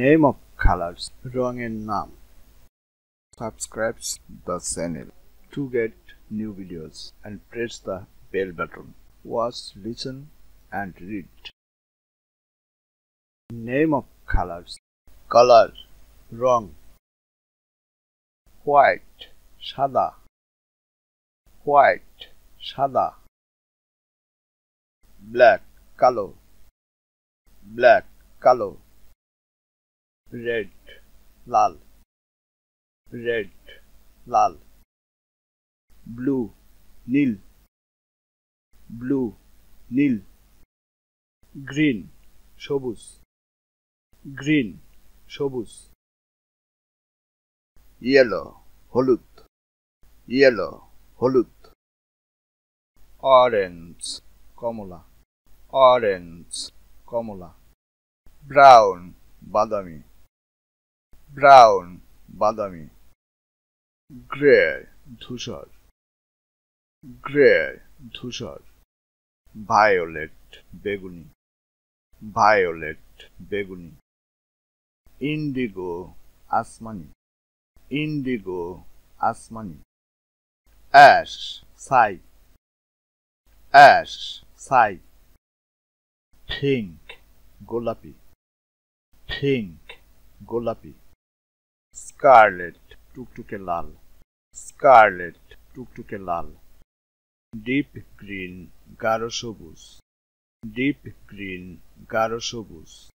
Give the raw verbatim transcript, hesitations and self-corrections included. name of colors, রঙের নাম। Subscribe the channel to get new videos and press the bell button. Watch, listen and read. Name of colors, color, wrong, white, সাদা, white, সাদা, black, কালো, black, কালো, red, লাল, red, লাল, blue, নীল, blue, নীল, green, সবুজ, green, সবুজ, yellow, হলুদ, yellow, হলুদ, orange, কমলা, orange, কমলা, brown, বাদামি, brown, বাদামি, grey, ধূসর, grey, ধূসর, violet, বেগুনি, violet, বেগুনি, indigo, আসমানি, indigo, আসমানি, ash, ছাই, ash, ছাই, pink, গোলাপি, pink, গোলাপি, scarlet, টুকটুকে লাল, scarlet, টুকটুকে লাল, deep green, গাঢ় সবুজ, deep green, গাঢ় সবুজ,